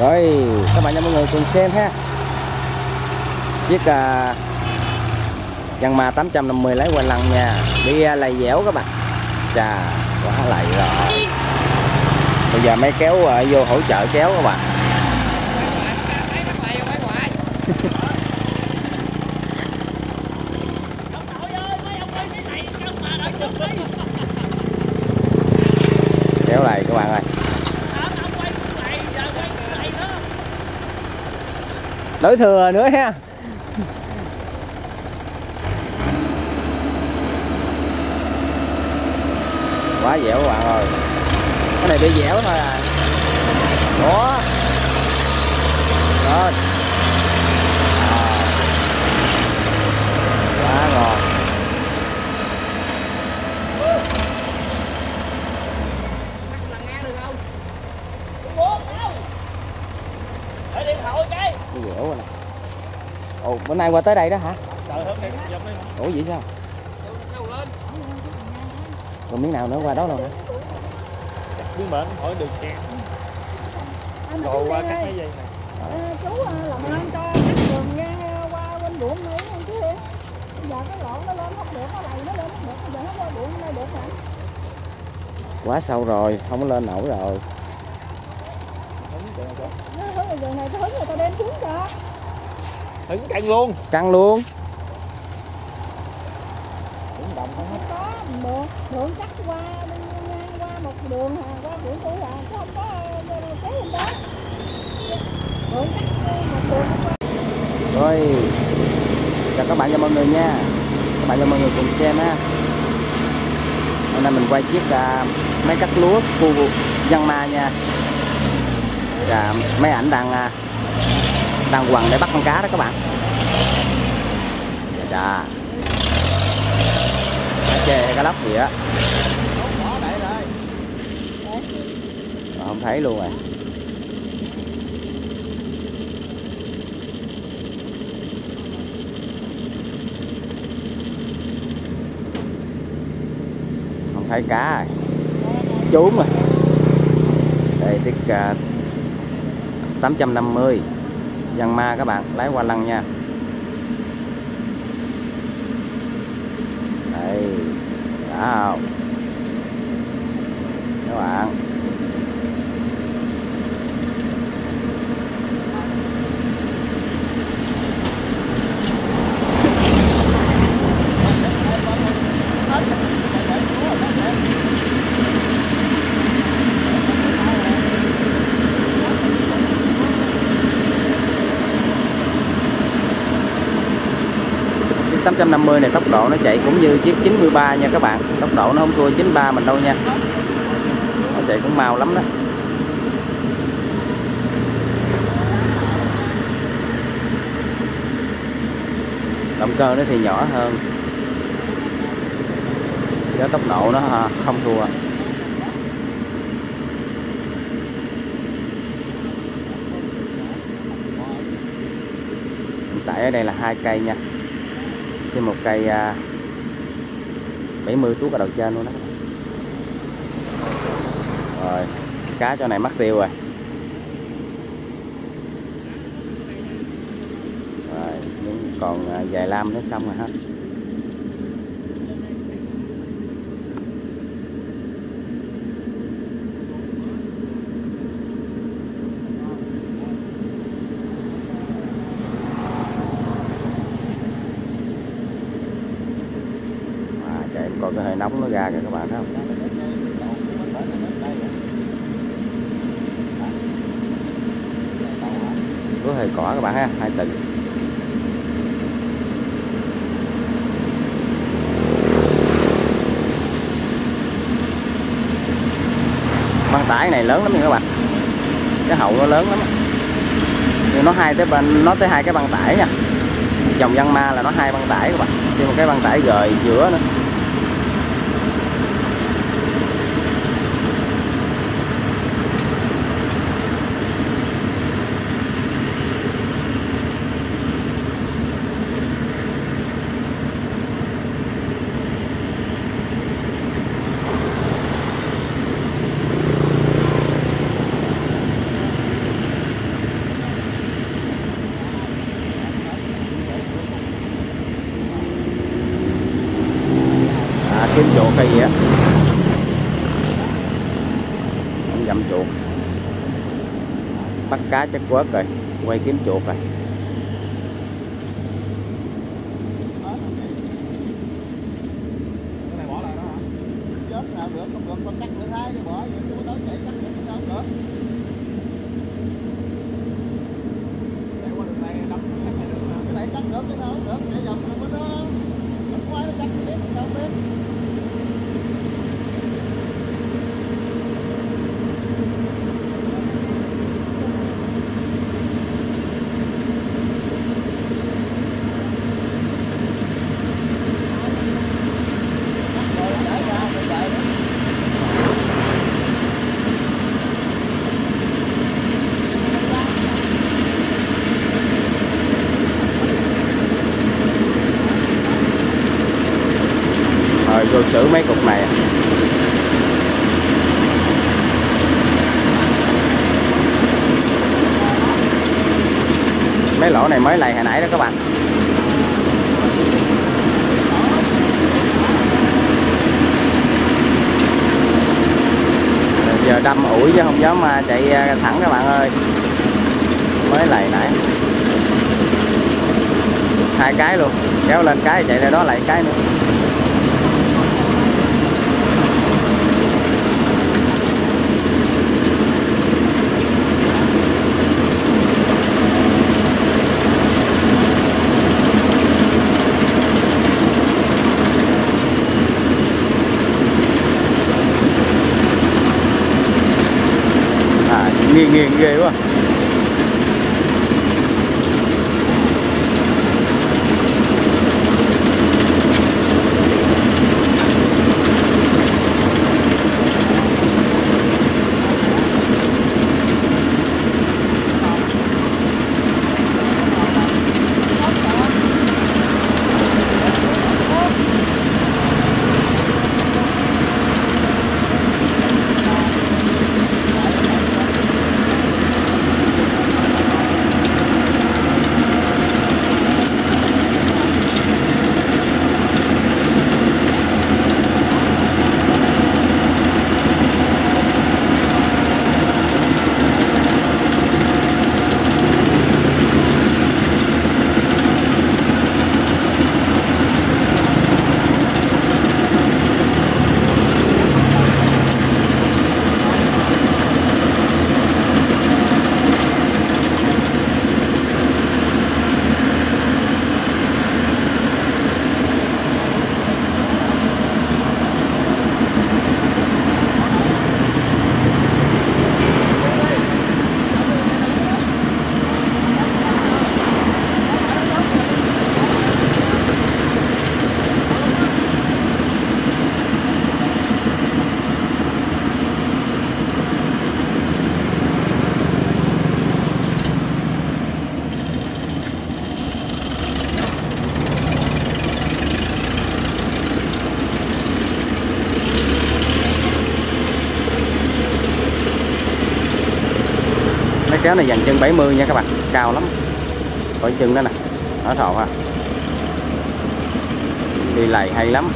Rồi các bạn nha mọi người cùng xem ha. Chiếc Yanmar 850 lái qua lăng nha, đi lầy dẻo các bạn. Chà, quá lầy rồi. Bây giờ máy kéo vô hỗ trợ kéo các bạn. Kéo này các bạn ơi. Đối thừa nữa ha. Quá dẻo các bạn ơi. Cái này bị dẻo thôi à. Đó. Đó. À. Quá ngon. Ồ, bữa nay qua tới đây đó hả? Ủa vậy sao? Còn miếng nào nữa qua đó luôn hả? Miếng mệt hỏi được kẹt. Rồi qua cắt cái dây này. Chú làm ơn cho cái đường ngang qua bên ruộng này luôn chứ. Giờ cái lọn nó lên không được, nó đầy nó lên không được, giờ nó qua ruộng này được hả? Quá sâu rồi, không có lên nổi rồi. Giờ này cái hứng người ta đem xuống cho. Hứng căng luôn. Căng luôn. Đường cắt qua một đường hả, qua biển tôi là chứ không có cái gì đó. Đường cắt một đường. Rồi, chào các bạn và mọi người nha. Các bạn và mọi người cùng xem ha. Hôm nay mình quay chiếc máy cắt lúa khu vực Yanmar nha. Và máy ảnh đang quằn để bắt con cá đó các bạn. Chà. Chê cá lóc gì á, không thấy luôn rồi. Không thấy cá rồi, trốn rồi. Đây chiếc 850 Yanmar các bạn, lái qua lăng nha. Wow. Các bạn chiếc 850 này tốc độ nó chạy cũng như chiếc 93 nha các bạn. Tốc độ nó không thua 93 mình đâu nha. Nó chạy cũng mau lắm đó. Động cơ nó thì nhỏ hơn, chứ tốc độ nó không thua. Hiện tại ở đây là 2 cây nha. Xem một cây 70 tuốt ở đầu trên luôn đó. Rồi, cá chỗ này mất tiêu rồi. Rồi, còn vài lam nữa xong rồi ha. Còn cái hơi nóng nó ra kìa các bạn thấy không? Có hơi cỏ các bạn ha, 2 tầng. Băng tải này lớn lắm nha các bạn. Cái hậu nó lớn lắm. Nhưng nó 2 tới 2 cái băng tải nha. Dòng Yanmar là nó 2 băng tải các bạn. Thêm một cái băng tải gời giữa nữa. kiếm chuột hay gì á, không dặm chuột, bắt cá chắc quớt rồi, quay kiếm chuột rồi. Vô xử mấy cục này. Mấy lỗ này mới lầy hồi nãy đó các bạn. Giờ đâm ủi chứ không dám chạy thẳng các bạn ơi. Mới lầy nãy. Hai cái luôn, kéo lên cái chạy ra đó lại cái nữa. Nghiền ghê quá. Kéo này dành chân 70 nha các bạn, cao lắm. Khỏi chân đó nè, nó thò ha. Đi lầy hay lắm.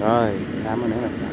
Rồi, 8 nữa là sao?